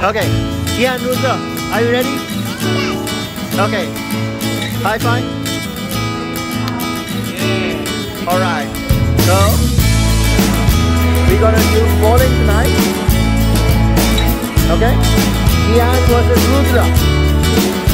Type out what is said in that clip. Okay. Yeah, and Rudra, are you ready? Okay. High five. All right. So we're gonna do bowling tonight. Okay. Yeah, versus Rudra.